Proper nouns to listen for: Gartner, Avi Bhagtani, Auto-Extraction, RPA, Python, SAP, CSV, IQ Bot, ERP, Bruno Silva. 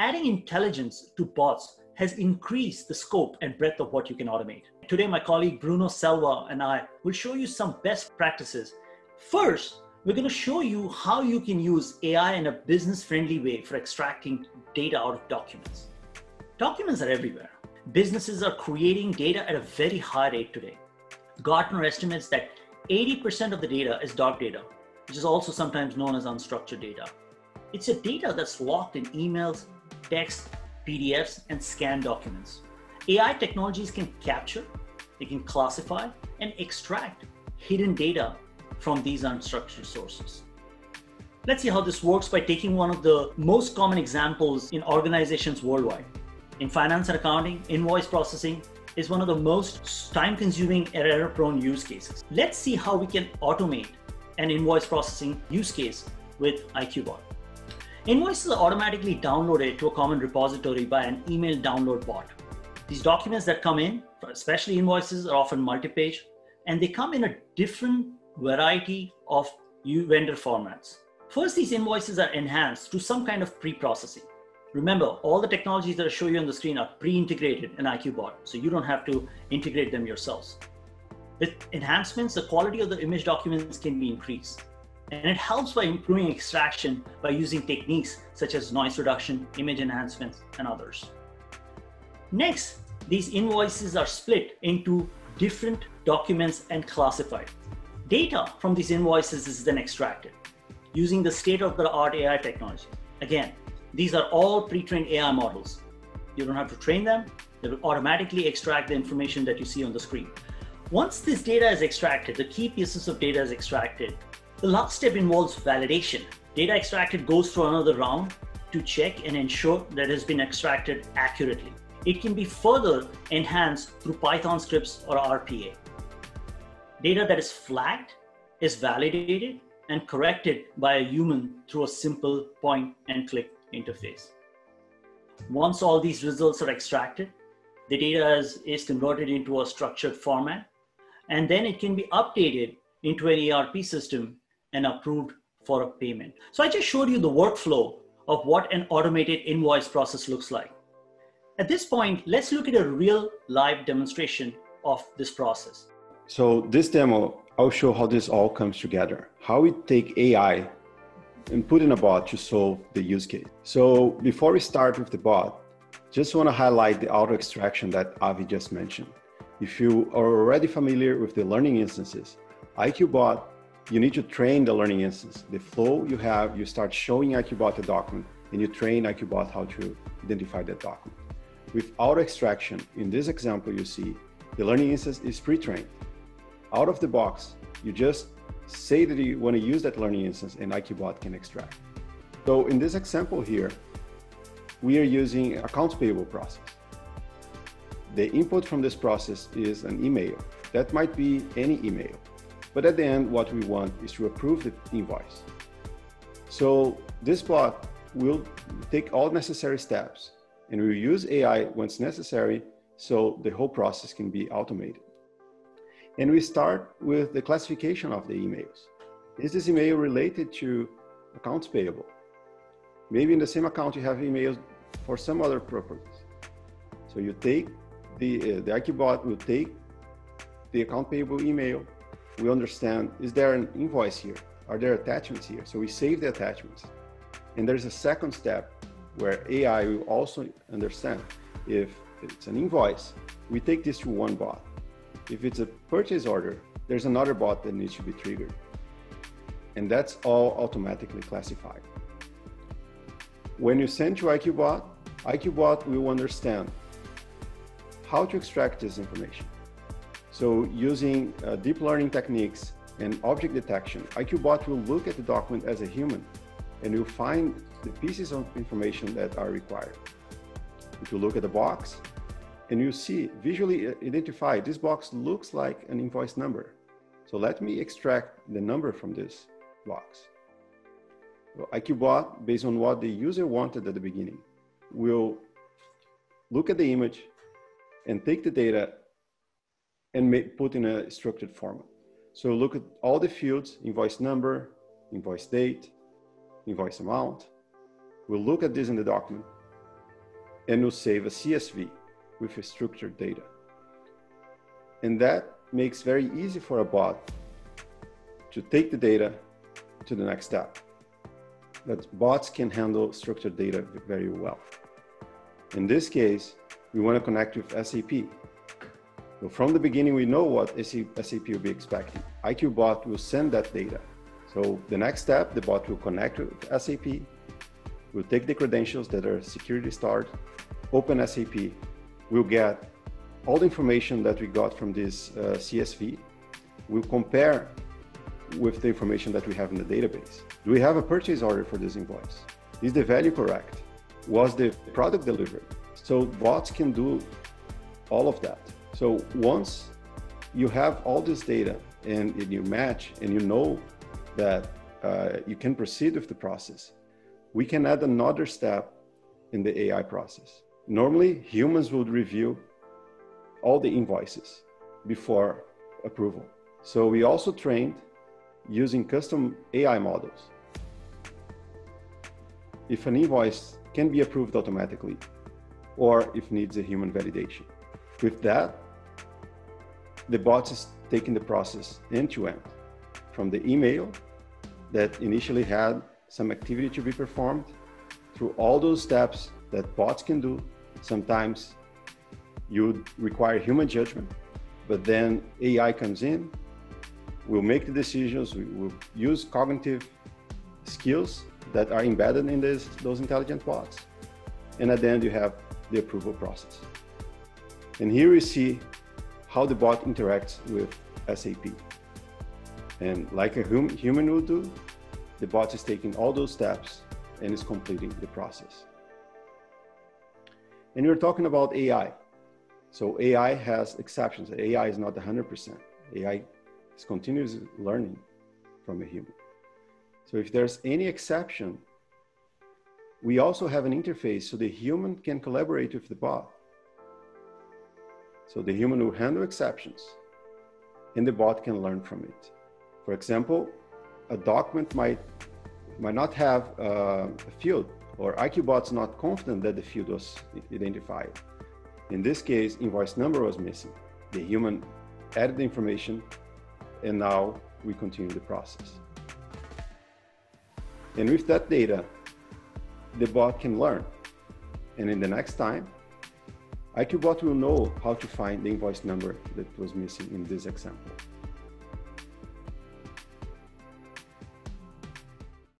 Adding intelligence to bots has increased the scope and breadth of what you can automate. Today, my colleague Bruno Silva and I will show you some best practices. First, we're going to show you how you can use AI in a business-friendly way for extracting data out of documents. Documents are everywhere. Businesses are creating data at a very high rate today. Gartner estimates that 80% of the data is dark data, which is also sometimes known as unstructured data. It's a data that's locked in emails, text, PDFs, and scanned documents. AI technologies can capture, they can classify, and extract hidden data from these unstructured sources. Let's see how this works by taking one of the most common examples in organizations worldwide. In finance and accounting, invoice processing is one of the most time-consuming and error-prone use cases. Let's see how we can automate an invoice processing use case with IQ Bot. Invoices are automatically downloaded to a common repository by an email download bot. These documents that come in, especially invoices, are often multi-page, and they come in a different variety of vendor formats. First, these invoices are enhanced through some kind of pre-processing. Remember, all the technologies that I show you on the screen are pre-integrated in IQ Bot, so you don't have to integrate them yourselves. With enhancements, the quality of the image documents can be increased. And it helps by improving extraction by using techniques such as noise reduction, image enhancements, and others. Next, these invoices are split into different documents and classified. Data from these invoices is then extracted using the state-of-the-art AI technology. Again, these are all pre-trained AI models. You don't have to train them. They will automatically extract the information that you see on the screen. Once this data is extracted, the key pieces of data is extracted. The last step involves validation. Data extracted goes through another round to check and ensure that it has been extracted accurately. It can be further enhanced through Python scripts or RPA. Data that is flagged is validated and corrected by a human through a simple point and click interface. Once all these results are extracted, the data is converted into a structured format, and then it can be updated into an ERP system and approved for a payment. So I just showed you the workflow of what an automated invoice process looks like. At this point, let's look at a real live demonstration of this process. So this demo, I'll show how this all comes together, how we take AI and put in a bot to solve the use case. So before we start with the bot, just want to highlight the auto extraction that Avi just mentioned. If you are already familiar with the learning instances, IQ Bot, you need to train the learning instance. The flow you have, you start showing IQ Bot the document and you train IQ Bot how to identify that document. With auto extraction, in this example, you see the learning instance is pre-trained. Out of the box, you just say that you want to use that learning instance and IQ Bot can extract. So in this example here, we are using accounts payable process. The input from this process is an email. That might be any email. But at the end, what we want is to approve the invoice. So this bot will take all necessary steps and we'll use AI once necessary so the whole process can be automated. And we start with the classification of the emails. Is this email related to accounts payable? Maybe in the same account you have emails for some other purpose. So you take the IQ Bot will take the account payable email. We understand, is there an invoice here? Are there attachments here? So we save the attachments. And there's a second step where AI will also understand if it's an invoice, we take this to one bot. If it's a purchase order, there's another bot that needs to be triggered. And that's all automatically classified. When you send to IQ Bot will understand how to extract this information. So using deep learning techniques and object detection, IQ Bot will look at the document as a human and will find the pieces of information that are required. If you look at the box and you see, visually identify, this box looks like an invoice number. So let me extract the number from this box. Well, IQ Bot, based on what the user wanted at the beginning, will look at the image and take the data and put in a structured format. So look at all the fields, invoice number, invoice date, invoice amount. We'll look at this in the document and will save a CSV with a structured data. And that makes very easy for a bot to take the data to the next step. But bots can handle structured data very well. In this case, we want to connect with SAP. So from the beginning, we know what SAP will be expecting. IQ Bot will send that data. So the next step, the bot will connect with SAP, will take the credentials that are security stored, open SAP, we'll get all the information that we got from this CSV, we'll compare with the information that we have in the database. Do we have a purchase order for this invoice? Is the value correct? Was the product delivered? So bots can do all of that. So once you have all this data and you match and you know that you can proceed with the process, we can add another step in the AI process. Normally, humans would review all the invoices before approval. So we also trained using custom AI models. If an invoice can be approved automatically, or if needs a human validation. With that, the bot is taking the process end to end, from the email that initially had some activity to be performed, through all those steps that bots can do. Sometimes you would require human judgment, but then AI comes in, we'll make the decisions, we will use cognitive skills that are embedded in those intelligent bots. And at the end, you have the approval process. And here we see how the bot interacts with SAP. And like a human would do, the bot is taking all those steps and is completing the process. And we're talking about AI. So AI has exceptions. AI is not 100%. AI is continuous learning from a human. So if there's any exception, we also have an interface so the human can collaborate with the bot. So the human will handle exceptions and the bot can learn from it. For example, a document might not have a field, or IQ Bot's not confident that the field was identified. In this case, invoice number was missing. The human added the information, and now we continue the process. And with that data, the bot can learn. And in the next time, IQ Bot will know how to find the invoice number that was missing in this example.